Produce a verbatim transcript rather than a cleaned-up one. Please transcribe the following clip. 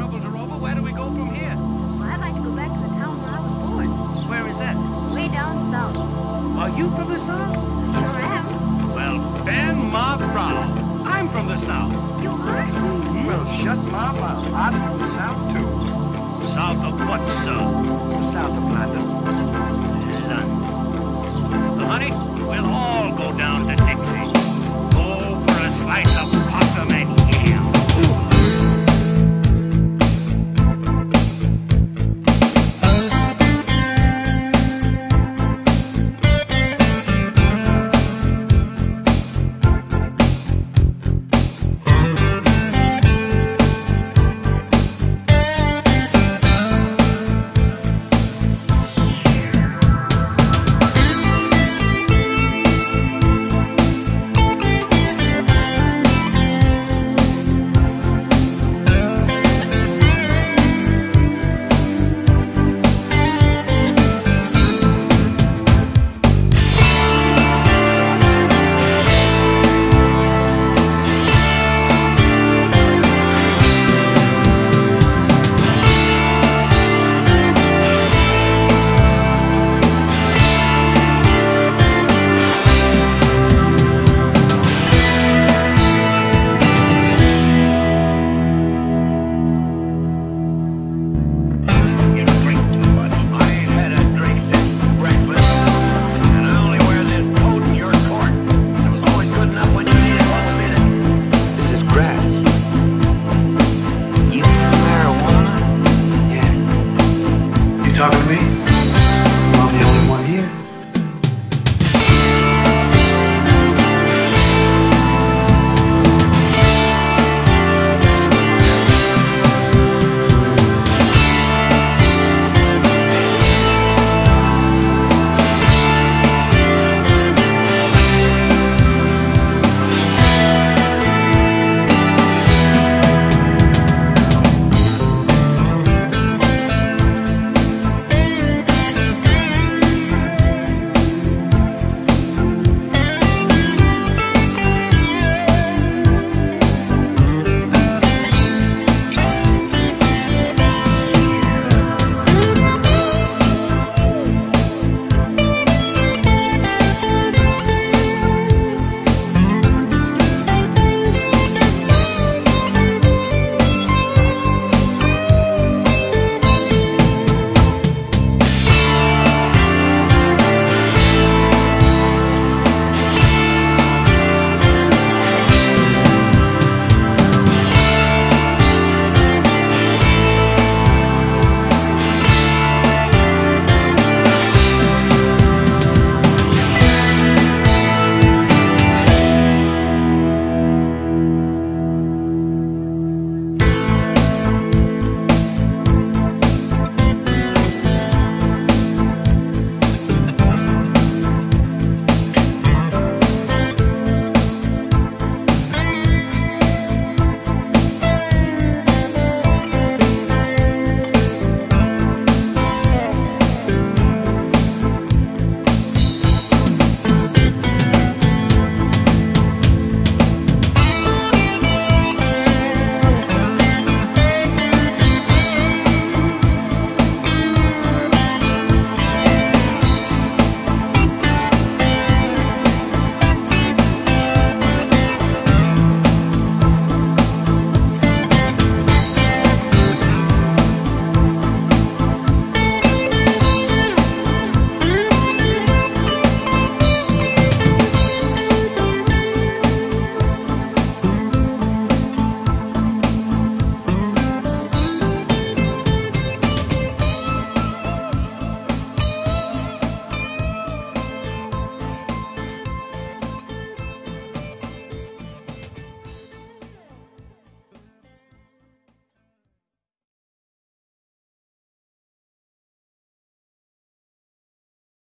troubles are over, where do we go from here? Well, I'd like to go back to the town where I was born. Where is that? Way down south. Are you from the south? I sure am. Well, Ben Ma Brown, I'm from the south. You are? Mm-hmm. Well, shut my mouth. I'm from the south, too. South of what, sir? South of Platton. None. Well, honey, we'll all go down to Dixie. Go for a slice of